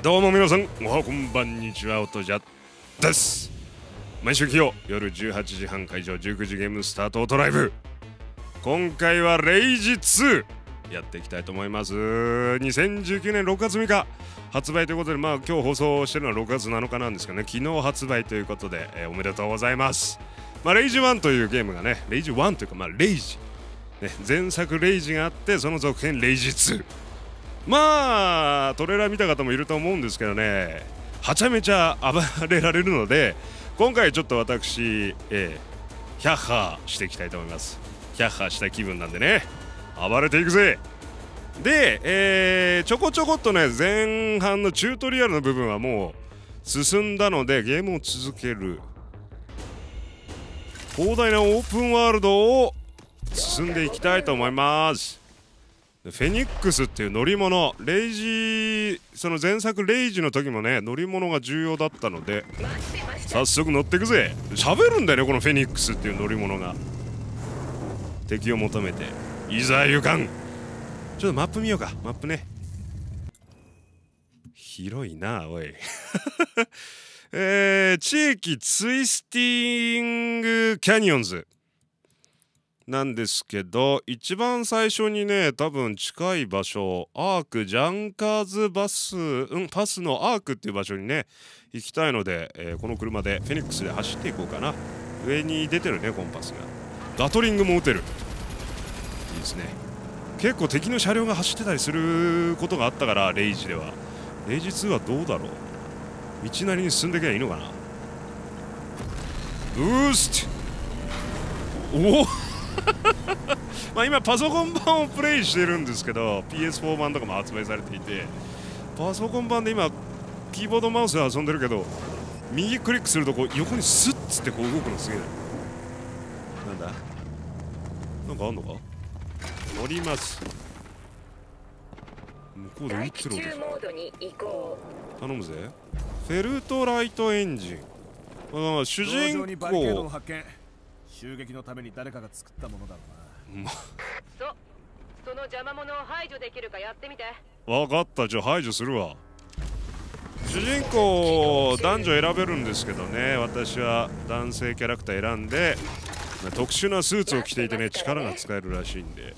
どうも皆さん、おはこんばんにちは、おとじゃです。毎週金曜夜18時半会場、19時ゲームスタートオートライブ。今回はRAGE 2やっていきたいと思います。2019年6月6日発売ということで、今日放送してるのは6月7日なんですけどね、昨日発売ということで、おめでとうございます。RAGE 1というゲームがね、RAGE 1というかRAGE、前作RAGEがあって、その続編RAGE 2。トレーラー見た方もいると思うんですけどね、はちゃめちゃ暴れられるので、今回ちょっと私、ヒャッハーしていきたいと思います。ヒャッハーした気分なんでね、暴れていくぜ。で、ちょこちょこっとね、前半のチュートリアルの部分はもう進んだので、ゲームを続ける。広大なオープンワールドを進んでいきたいと思います。フェニックスっていう乗り物、RAGE、その前作RAGEの時もね、乗り物が重要だったので、早速乗っていくぜ。喋るんだよね、このフェニックスっていう乗り物が。敵を求めていざ行かん。ちょっとマップ見ようか。マップね、広いな、おい。地域ツイスティングキャニオンズなんですけど、一番最初にね、多分近い場所、アーク、ジャンカーズバス、パスのアークっていう場所にね、行きたいので、この車で、フェニックスで走っていこうかな。上に出てるね、コンパスが。ガトリングも撃てる。いいですね。結構敵の車両が走ってたりすることがあったから、RAGEでは。RAGE 2はどうだろう。道なりに進んでいけばいいのかな。ブースト、おお今パソコン版をプレイしてるんですけど、 PS4 版とかも発売されていて、パソコン版で今キーボードマウスで遊んでるけど、右クリックするとこう横にスッつってこう動くのすげえ。なんだ、なんかあんのか。乗ります。向こうで撃つろうでしょ。頼むぜ。フェルトライトエンジン、主人公。襲撃のために誰かが作ったものだろうな。その邪魔者を排除できるかやってみて。わかった、じゃあ排除するわ。主人公男女選べるんですけどね、私は男性キャラクター選んで、特殊なスーツを着ていてね、力が使えるらしいんで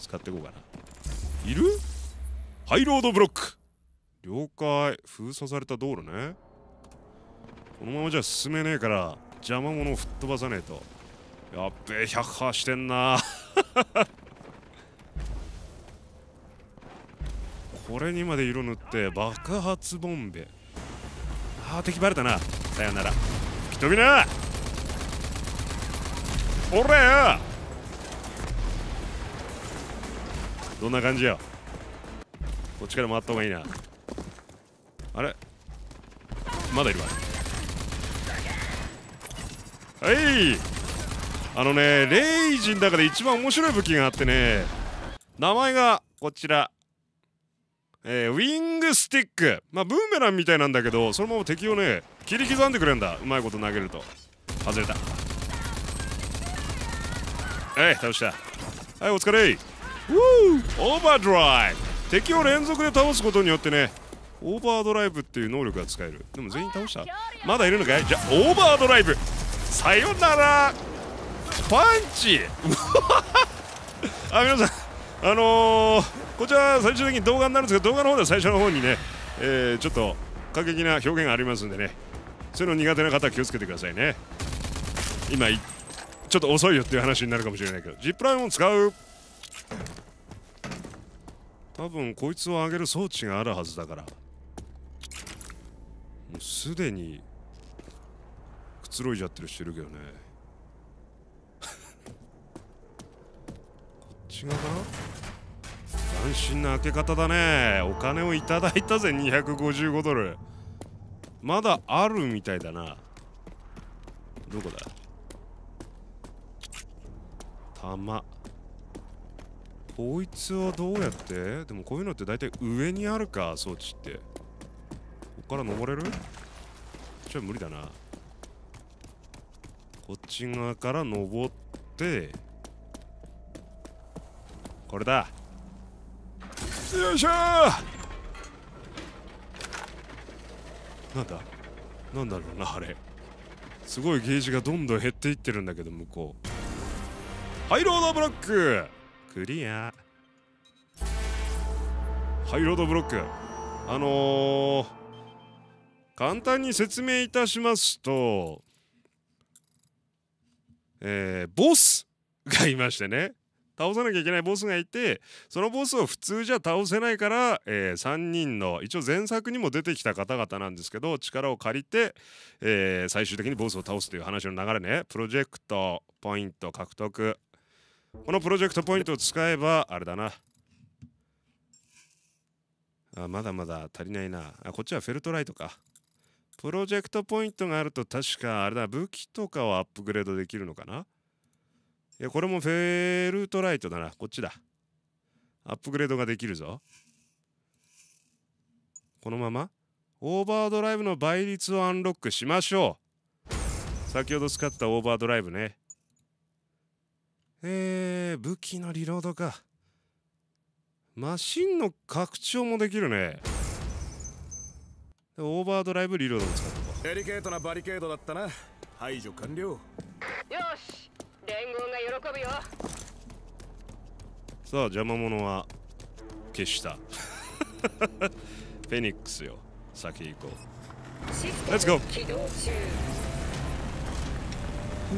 使っていこうかな。いる？ハイロードブロック、了解。封鎖された道路ね。このままじゃ進めねえから邪魔者を吹っ飛ばさねえと。やっべえ、ヒャッハーしてんな。これにまで色塗って、爆発ボンベ。ああ、敵バレたな。さよなら、吹き飛びな。おれよ、どんな感じよ。こっちから回った方がいいな。あれ、まだいるわ。はい、あのね、RAGEの中で一番面白い武器があってね、名前がこちら、ウィングスティック。ブーメランみたいなんだけど、そのまま敵をね、切り刻んでくれんだ。うまいこと投げると。外れた。倒した。はい、お疲れ。オーバードライブ。敵を連続で倒すことによってね、オーバードライブっていう能力が使える。でも全員倒した？まだいるのかい？じゃあ、オーバードライブ。さよなら。パンチ。皆さん、こちら最終的に動画になるんですけど、動画の方では最初の方にね、ちょっと過激な表現がありますんでね、そういうの苦手な方は気をつけてくださいね。今ちょっと遅いよっていう話になるかもしれないけど、ジップラインを使う。多分こいつを上げる装置があるはずだから、もうすでにくつろいじゃってる人いるけどね。違うかな。斬新な開け方だね。お金をいただいたぜ、$255。まだあるみたいだな。どこだ。弾。こいつはどうやって。でもこういうのって大体上にあるか、装置って。こっから登れる？ちょっと無理だな。こっち側から登って。これだ。よいしょー。なんだろうな、あれ。すごいゲージがどんどん減っていってるんだけど、向こう。ハイロードブロッククリア。ハイロードブロック、簡単に説明いたしますと、ボスがいましてね、倒さなきゃいけないボスがいて、そのボスを普通じゃ倒せないから、3人の一応前作にも出てきた方々なんですけど、力を借りて、最終的にボスを倒すという話の流れね。プロジェクトポイント獲得、このプロジェクトポイントを使えばあれだなあ、まだまだ足りないなあ。こっちはフェルトライトか。プロジェクトポイントがあると確かあれだ、武器とかをアップグレードできるのかな。いや、これもフェルトライトだな。こっちだ。アップグレードができるぞ。このままオーバードライブの倍率をアンロックしましょう。先ほど使ったオーバードライブね。武器のリロードか。マシンの拡張もできるね。オーバードライブリロードも使った。デリケートなバリケードだったな。排除完了。よし、連合が喜ぶよ。さあ、邪魔者は消したフェニックスよ、先行こう。レッツゴー。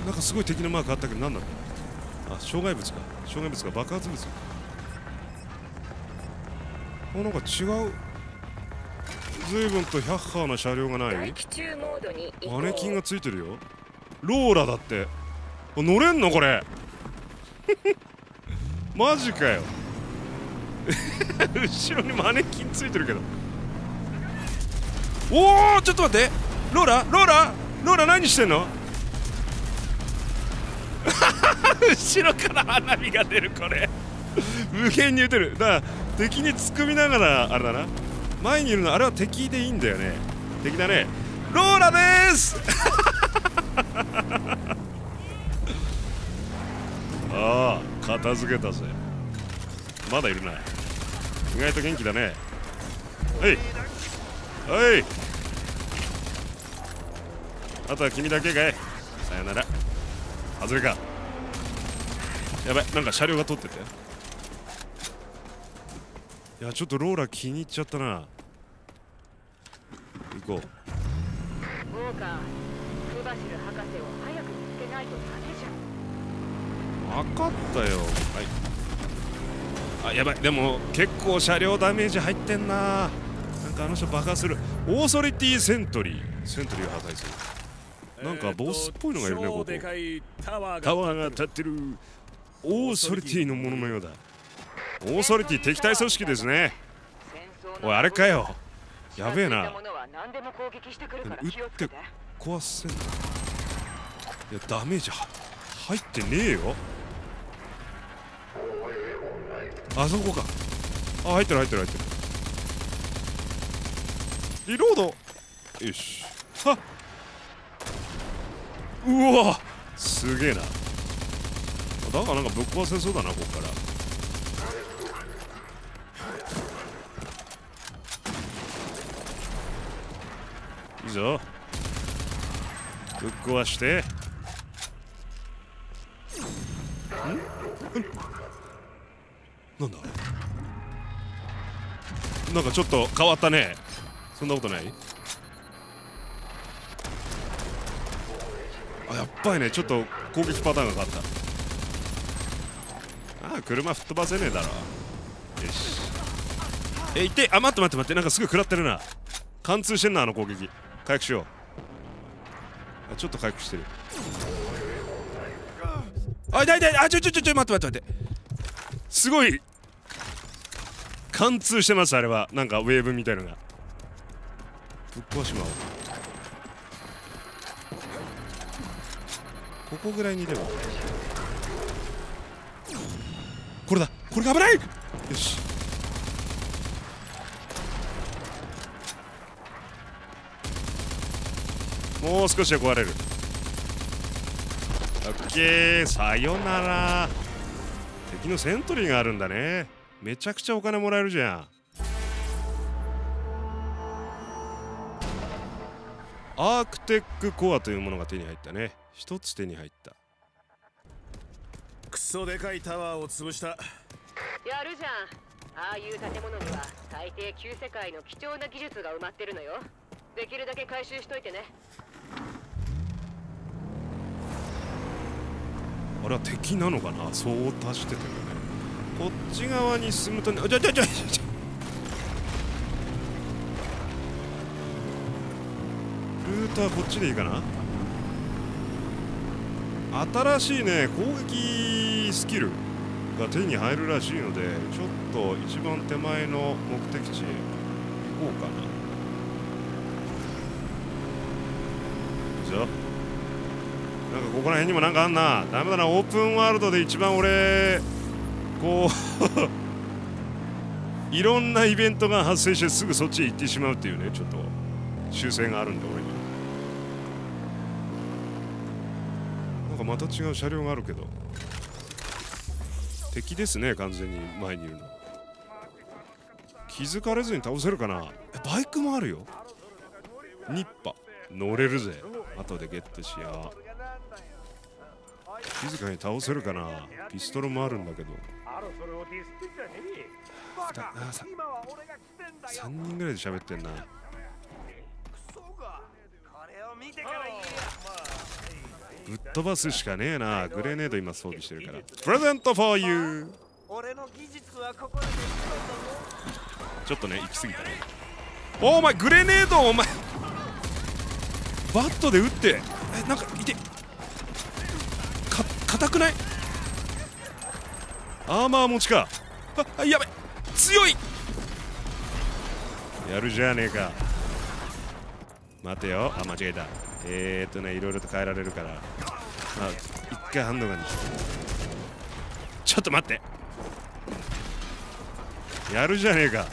なんかすごい敵のマークあったけど、何なんだろう。あ、障害物か。障害物か、爆発物か。あ、なんか違う。随分とヒャッハーな車両がない。マネキンがついてるよ。ローラだって。乗れんのこれマジかよ後ろにマネキンついてるけど。おお、ちょっと待って、ローラローラローラ、何してんの後ろから花火が出る。これ無限に打てる。だから敵に突っ込みながらあれだな、前にいるのあれは敵でいいんだよね。敵だね。ローラでーすああ、片付けたぜ。まだいるな。意外と元気だね。はいはい、あとは君だけかい。さよなら。外れか。やばい、なんか車両が通ってて。いや、ちょっとローラ気に入っちゃったな。行こう。ウォーカー、クバシル博士を早く見つけないとダメじゃん。分かったよ。はい。あ、やばい。でも結構車両ダメージ入ってんな。なんかあの人バカする。オーソリティセントリー。セントリーを破壊する。なんかボスっぽいのがいるね、ここ。タワーが立ってる。オーソリティのもののようだ。オーソリティ敵対組織ですね。おい、あれかよ。やべえな。撃って壊せんだ。いや、ダメージ入ってねえよ。あそこか。あ、入ってる入ってる入ってる。リロード。よし。はっ。うわ、すげえな。だからなんかぶっ壊せそうだな、ここから。いいぞ、ぶっ壊して。なんだ、なんかちょっと変わったね。そんなことない。あ、やっぱりね、ちょっと攻撃パターンが変わった。ああ、車吹っ飛ばせねえだろ。よし、いて。あ、待って待って待って、なんかすごい食らってるな。貫通してんな、あの攻撃。回復しよう。あ、ちょっと回復してる。あ、痛い痛い。あ、ちょ待って待って待って、すごい貫通してます。あれはなんかウェーブみたいのが。ぶっ壊しまおう。ここぐらいにいれば。これだ、これが危ない。よし、もう少しで壊れる。オッケー、さよなら。敵のセントリーがあるんだね。めちゃくちゃお金もらえるじゃん。アークテックコアというものが手に入ったね。一つ手に入った。クソでかいタワーを潰した。やるじゃん。ああいう建物には大抵旧世界の貴重な技術が埋まってるのよ。できるだけ回収しといてね。あれは敵なのかな。そう足してたよね。こっち側に進むとね。じゃルーターこっちでいいかな。新しいね攻撃スキルが手に入るらしいので、ちょっと一番手前の目的地へ行こうかな。じゃあなんかここら辺にもなんかあんな。ダメだな。オープンワールドで一番俺こういろんなイベントが発生してすぐそっちへ行ってしまうっていうね、ちょっと修正があるんで俺に。なんかまた違う車両があるけど敵ですね、完全に前にいるの。気づかれずに倒せるかな。バイクもあるよ。ニッパ乗れるぜ。後でゲットしよう。静かに倒せるかな。ピストルもあるんだけど、3人ぐらいで喋ってんな。ぶっ飛ばすしかねえな。グレネード今装備してるから。プレゼントフォーユー。ちょっとね行き過ぎたね。お前グレネードお前バットで撃って、えなんか痛いて硬くない？アーマー持ちか。あ、やべ強い。やるじゃねえか。待てよ。あ、間違えた。いろいろと変えられるから、あ一回ハンドガンにして。ちょっと待って。やるじゃねえか。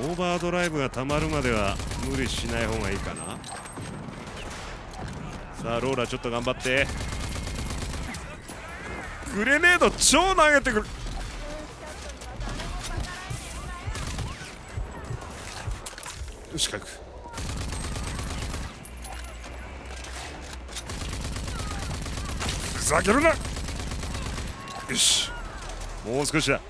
オーバードライブがたまるまでは無理しない方がいいかな。さあローラちょっと頑張って。グレネード超投げてくる。よしかくふざけるな。よしもう少しだ。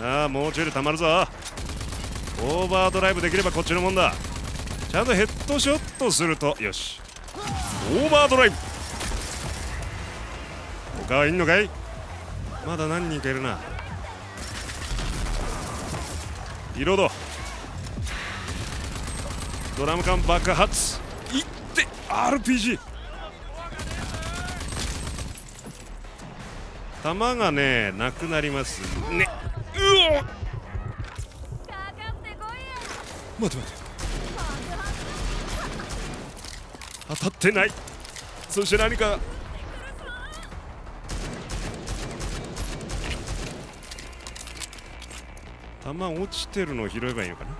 ああもうちょいでたまるぞ。オーバードライブできればこっちのもんだ。ちゃんとヘッドショットするとよし。オーバードライブ他はいんのかい。まだ何人かいるな。リロードドラム缶爆発いって RPG 弾がねなくなりますね。待て当たってない。そして何か弾落ちてるのを拾えばいいのかな。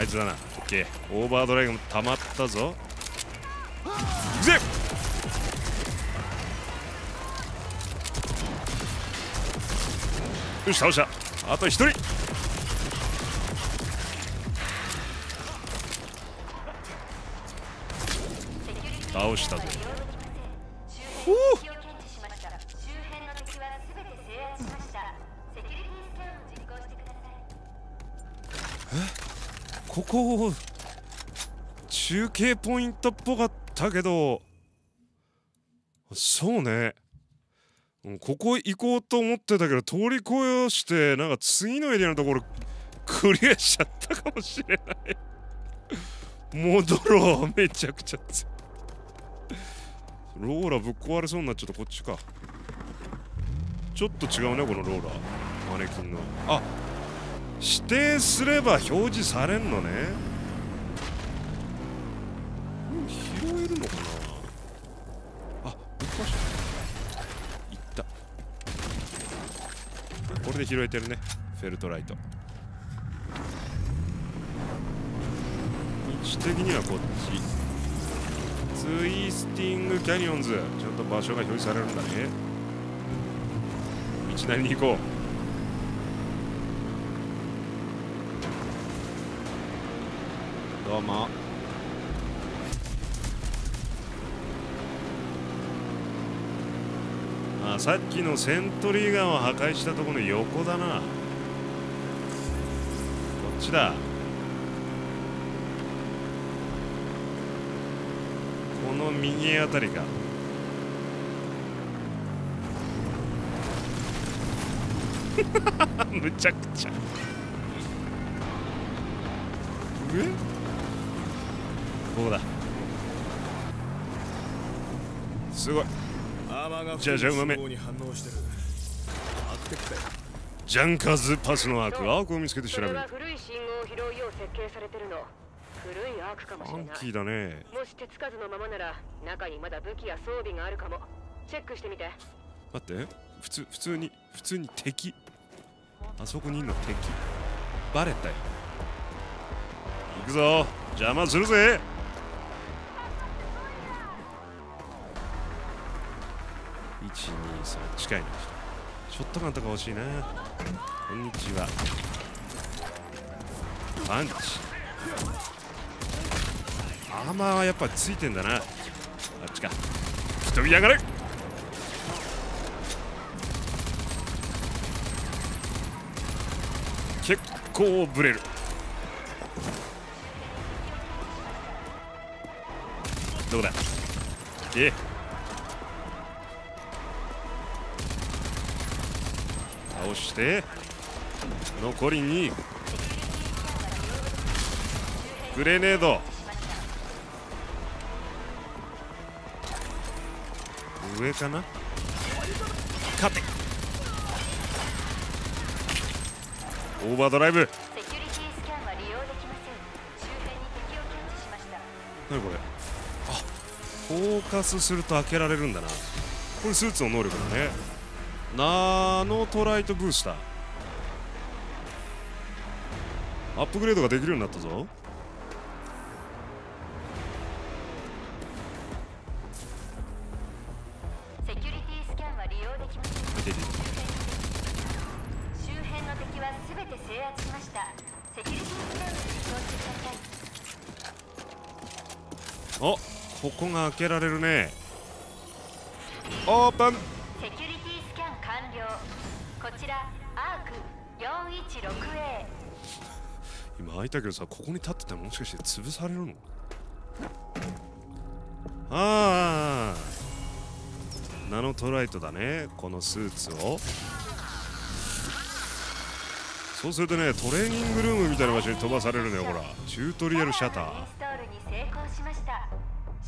あいつだな。オッケー。オーバードライブもたまったぞ。いくぜ。よし倒した。あと1人。倒したぞ。おおここ中継ポイントっぽかったけど、そうねここ行こうと思ってたけど通り越してなんか次のエリアのところクリアしちゃったかもしれない。戻ろう。めちゃくちゃローラぶっ壊れそうになっちゃった。こっちか。ちょっと違うねこのローラマネキンの。あ指定すれば表示されんのね。拾えるのかな。あぶっ壊した。これで拾えてるね。フェルトライトち的にはこっち。ツイスティングキャニオンズ、ちゃんと場所が表示されるんだね。道なりに行こう。どうも。あ、さっきのセントリーガンを破壊したところの横だな。こっちだ。この右あたりか。むちゃくちゃ。え？ここだ。すごい。じゃじゃうまめ。ジャンカーズパスのアーク、アークを見つけて調べる。ファンキーだね。もし手つかずのままなら中にまだ武器や装備があるかも。チェックしてみて。待って、普通に敵。あそこにいるの敵。バレたよ。行くぞ。邪魔するぜ。123近いな。ショットガンとか欲しいな。こんにちは。パンチ。アーマーはやっぱついてんだな。あっちか。吹き飛びやがれ。結構ブレる。どうだ。ええ。倒して残り2。グレネード上かな。勝て。オーバードライブ。何これ。あ、フォーカスすると開けられるんだな。これスーツの能力だね。ナノトライトブースターアップグレードができるようになったぞ。セキュリティスキャンは利用できません。周辺の敵はすべて制圧しました。セキュリティスキャンに移動してください。お、ここが開けられるね。オープン。今開いたけどさ、ここに立ってたらもしかして潰されるの。ああ、ナノトライトだね。このスーツをそうするとね、トレーニングルームみたいな場所に飛ばされるのよ。ほら、チュートリアルシャター。シ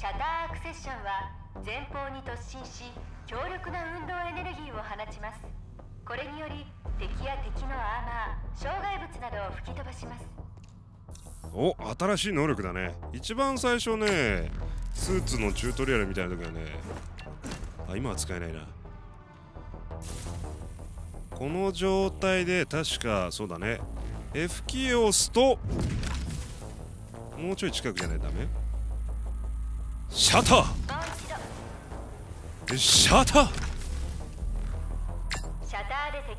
ャターアクセッションは前方に突進し強力な運動エネルギーを放ちます。これにより敵や敵のアーマー、障害物などを吹き飛ばします。お、新しい能力だね。一番最初ね、スーツのチュートリアルみたいな時はね、あ、今は使えないな。この状態で確かそうだね、 F キーを押すともうちょい近くじゃないとダメ。シャター、シャター。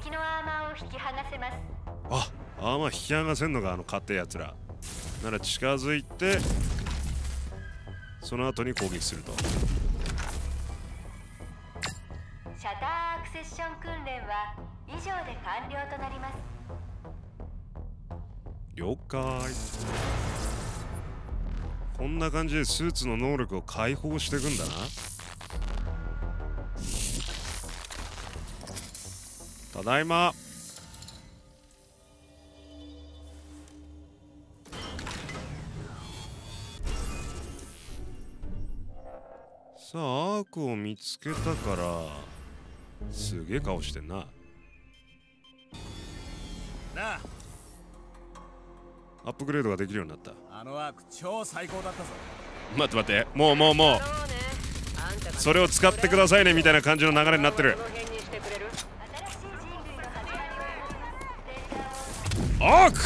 敵のアーマーを引き剥がせます。あ、アーマー引き剥がせんのがあの勝手やつらなら、近づいてその後に攻撃すると。シャターアクセッション訓練は以上で完了となります。了解。こんな感じでスーツの能力を解放していくんだな。ただいま。さあ、アークを見つけたから。すげえ顔してんな。なあ、アップグレードができるようになった。あのアーク超最高だったぞ。待って待って、もうそれを使ってくださいねみたいな感じの流れになってる。アーク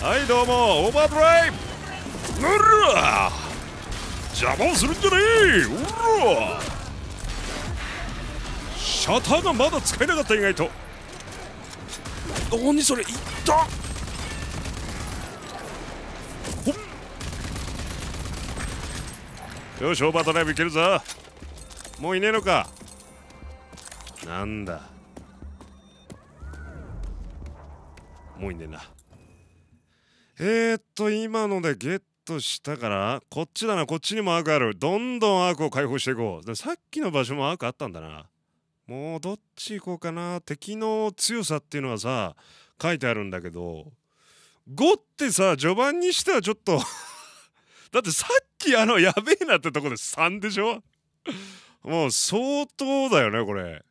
はいどうもオーバードライブうら邪魔をするんじゃねえうらシャターがまだ使えなかった意外と何それいったほっよしオーバードライブいけるぞもういねえのかなんだもういねえな今のでゲットしたからこっちだなこっちにもアークあるどんどんアークを解放していこうさっきの場所もアークあったんだなもうどっち行こうかな敵の強さっていうのはさ書いてあるんだけど5ってさ序盤にしてはちょっとだってさっきやべえなってとこで3でしょもう相当だよねこれ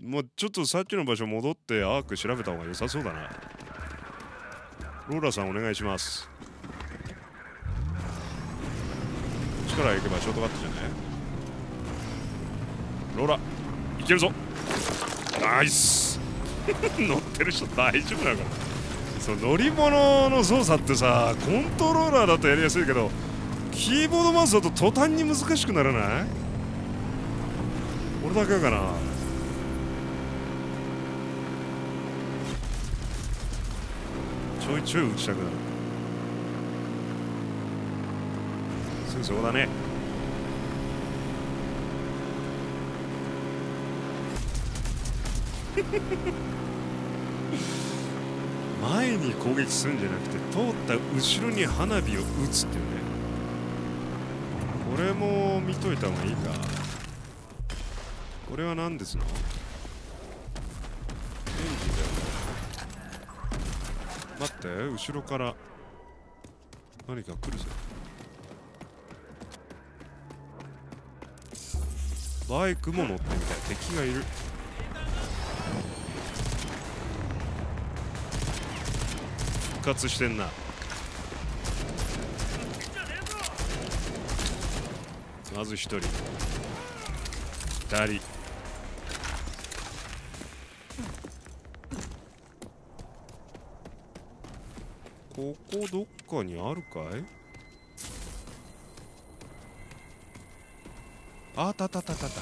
もうちょっとさっきの場所戻ってアーク調べた方が良さそうだなローラさんお願いしますこっちから行けばショートカットじゃねローラいけるぞナイス乗ってる人大丈夫だからそう乗り物の操作ってさコントローラーだとやりやすいけどキーボードマウスだと途端に難しくならない俺だけかなちょいちょい打ちたくなるすぐそこだね前に攻撃するんじゃなくて通った後ろに花火を打つっていうねこれも見といた方がいいかこれは何ですの待って後ろから何か来るぜバイクも乗ってみたい敵がいる復活してんなまず1人2人ここどっかにあるかいあったあったあったあったあったオッ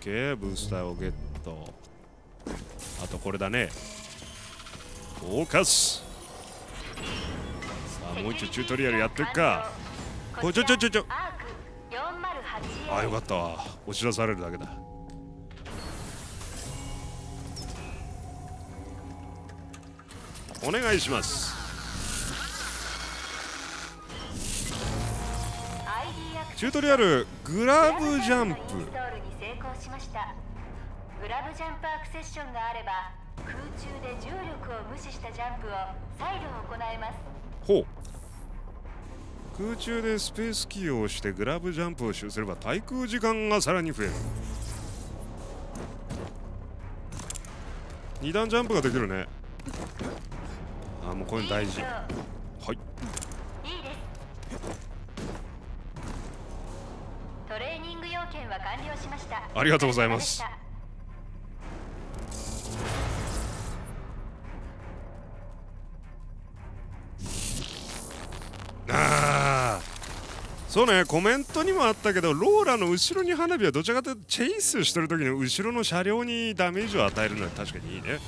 ケーブースターをゲットあとこれだねフォーカスさあもう一度チュートリアルやっていくかおちょああよかったわ押し出されるだけだお願いしますチュートリアルグラブジャンプグラブジャンプアクセッションがあれば空中で重力を無視したジャンプを再度行えますほう空中でスペースキーを押してグラブジャンプを使用すれば滞空時間がさらに増える2段ジャンプができるねあもうこれ大事はいいいですトレーニング要件は完了しましたありがとうございますあそうねコメントにもあったけどローラの後ろに花火はどちらかというとチェイスしてる時の後ろの車両にダメージを与えるのは確かにいいね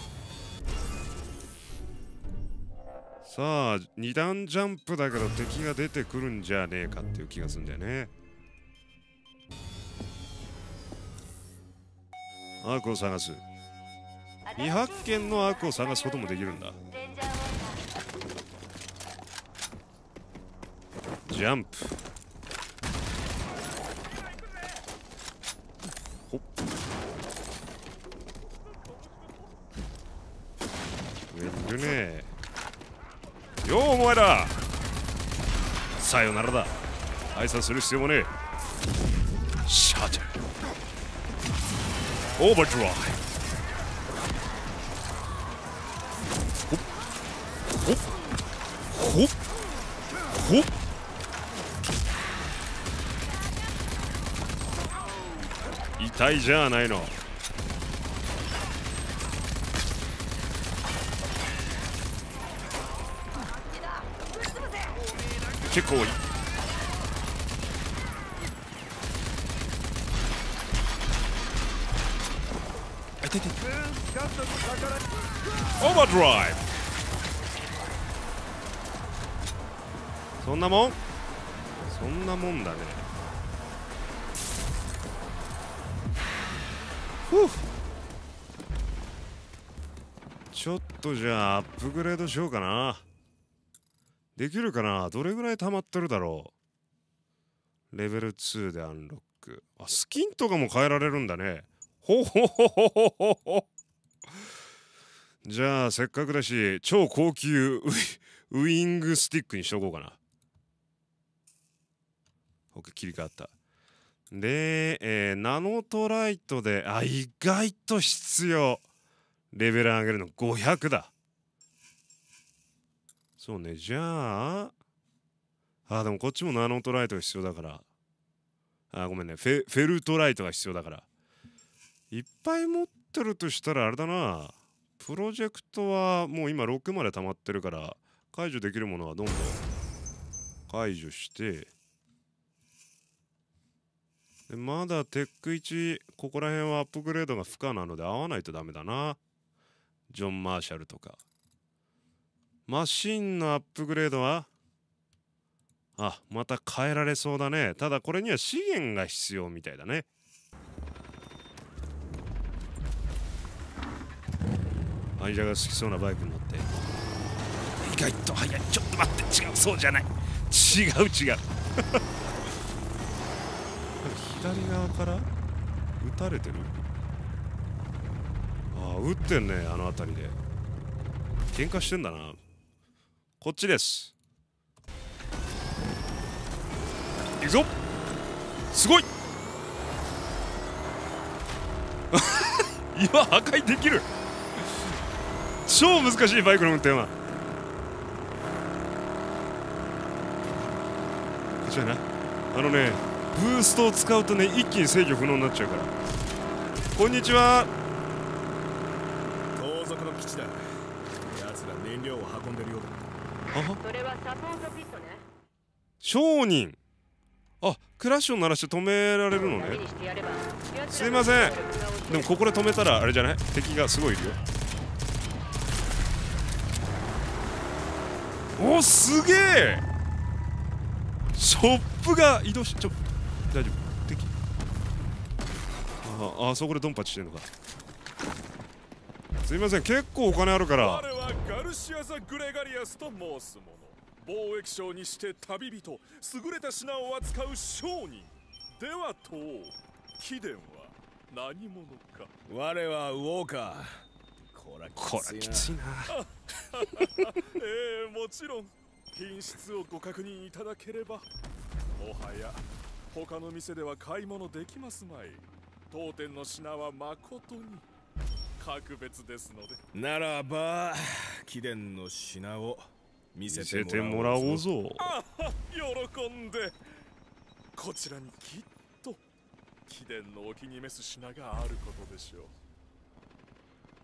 さあ2段ジャンプだけど敵が出てくるんじゃねえかっていう気がするんだよねアークを探す未発見のアークを探すこともできるんだジャンプほっ上にいるねようお前らさよならだ挨拶する必要もねえシャトルオーバードライほっほっほっほっ痛いじゃないの結構多い。あ、痛い痛い。オーバードライブ。そんなもんそんなもんだね。ふう、ちょっとじゃあアップグレードしようかな。できるかな。どれぐらい溜まってるだろう。レベル2でアンロック。あ、スキンとかも変えられるんだね。ほうほうほうほうほうほう。じゃあせっかくだし超高級ウイングスティックにしとこうかな。OK、切り替わった。で、ナノトライトで、あ、意外と必要。レベル上げるの500だ。そうね、じゃあ、あ、でもこっちもナノトライトが必要だから。あ、ごめんね、フェルトライトが必要だから。いっぱい持ってるとしたらあれだな。プロジェクトはもう今6まで溜まってるから、解除できるものはどんどん解除して。でまだテック1、ここら辺はアップグレードが不可なので合わないとダメだな。ジョン・マーシャルとか。マシンのアップグレードはあ、また変えられそうだね。ただこれには資源が必要みたいだね。アイジャが好きそうなバイクに乗って意外と速い。ちょっと待って、違う、そうじゃない、違う違う左側から撃たれてる。ああ、撃ってんね、あの辺りで喧嘩してんだな。こっちです。いいぞ、すごい今破壊できる超難しいバイクの運転はこっちやな。あのね、ブーストを使うとね、一気に制御不能になっちゃうから。こんにちは。盗賊の基地だ。奴ら燃料を運んでるようだ。それはサポートピットね。商人。あ、クラッシュを鳴らして止められるのね。すいません。でもここで止めたらあれじゃない？敵がすごいいるよ。お、すげえ。ショップが移動し、ちょ、大丈夫、敵。ああ、そこでドンパチしてんのか。すいません、結構お金あるから。我はガルシア・ザ・グレガリアスと申す者。貿易商にして旅人、優れた品を扱う商人。ではと、貴殿は何者か。我はウォーカー。こらきついな。もちろん品質をご確認いただければ。もはや他の店では買い物できますまい。当店の品は誠に格別ですので。ならば貴殿の品を見せてもらおうぞ。喜んで。こちらにきっと貴殿のお気に召す品があることでしょう。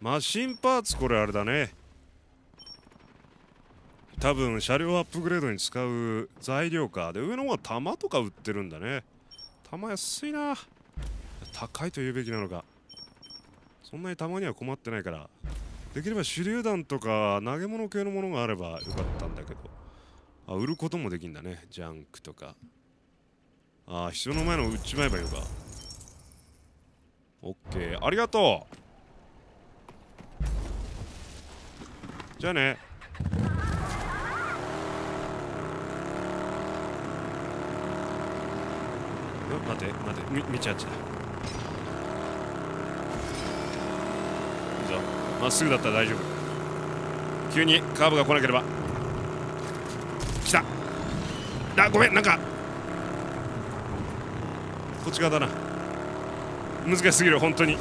マシンパーツ、これあれだね、多分車両アップグレードに使う材料か。で、上の方は弾とか売ってるんだね。弾安いな。高いと言うべきなのか。そんなに弾には困ってないから、できれば手榴弾とか投げ物系のものがあればよかったんだけど。あ、売ることもできんだね、ジャンクとか。あ、人の前の売っちまえばよか。オッケー、ありがとう。じゃあね。待て待て、道あっちだ。いいぞ、まっすぐだったら大丈夫。急にカーブが来なければ。来た。あ、ごめん、なんかこっち側だな。難しすぎる、本当に。も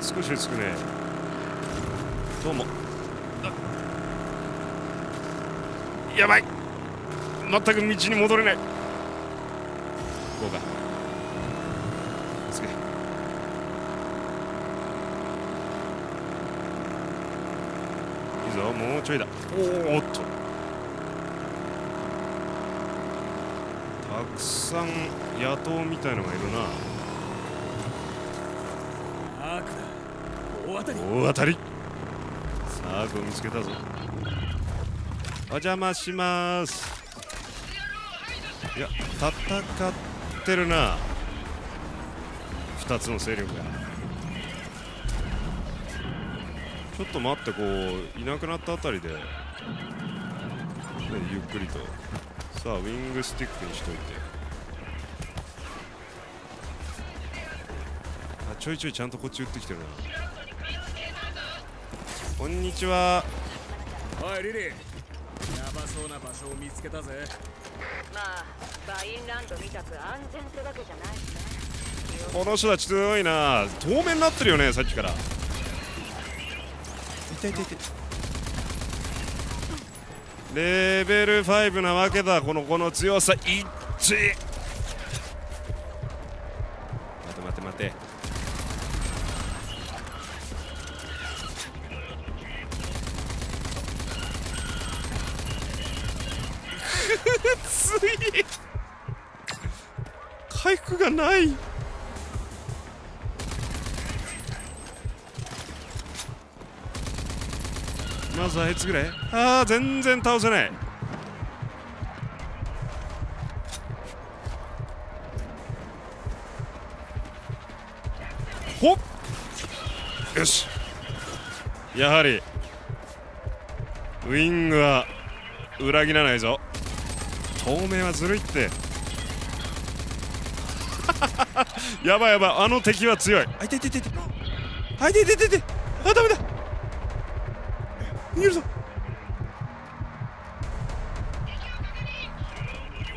う少しで着くね。どうも。やばい、全く道に戻れない。こうか、すげえ。ぞ、もうちょいだ。おっと、たくさん野党みたいのがいるな。アークだ、大当たり、大当たり。さあ、アークを見つけたぞ。お邪魔します。いや、戦ってるな、2つの勢力が。ちょっと待って、こういなくなったあたりでゆっくりと。さあ、ウィングスティックにしといて、あ、ちょいちょいちゃんとこっち打ってきてるな。こんにちは。おいリリー、やばそうな場所を見つけたぜ。まあ、バインランドみたく安全ってわけじゃないですね。この人たち強いな。透明になってるよね、さっきから。痛い痛い痛い。レベル5なわけだ、この強さ。いっち。待て待て待て。つい。回復がない。まずあいつぐらい。ああ、全然倒せない。ほっ、よし。やはりウィングは裏切らないぞ。透明はずるいって。やばいやばい、あの敵は強い。あ、いていていていて、あ、いていていていて、あ、ダメだ、逃げるぞ。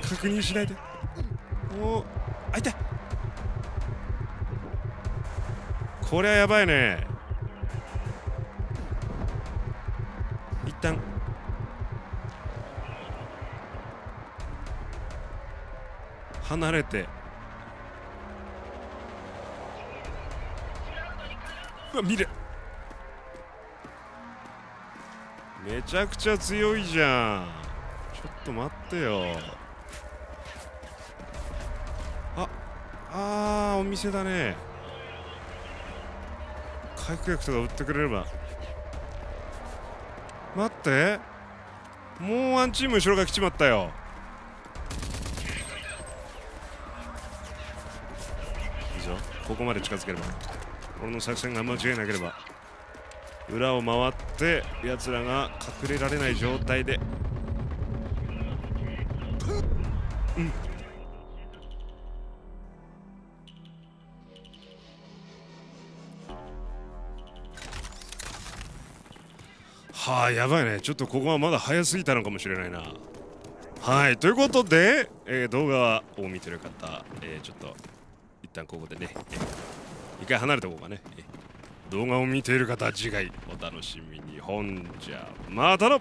確認しないで。おお、あ、痛い。これはやばいね。一旦離れて。うわ、見る。めちゃくちゃ強いじゃん。ちょっと待ってよ。あ、あー、お店だね。回復薬とか売ってくれれば。待って、もうワンチーム後ろが来ちまったよ。いいぞ、ここまで近づければ、俺の作戦が間違いなければ。裏を回って奴らが隠れられない状態で、うん、はあ、やばいね。ちょっとここはまだ早すぎたのかもしれないな。はい、ということで、動画を見てる方、ちょっと一旦ここでね、一回離れておこうかね。動画を見ている方、次回お楽しみに。ほんじゃ、またの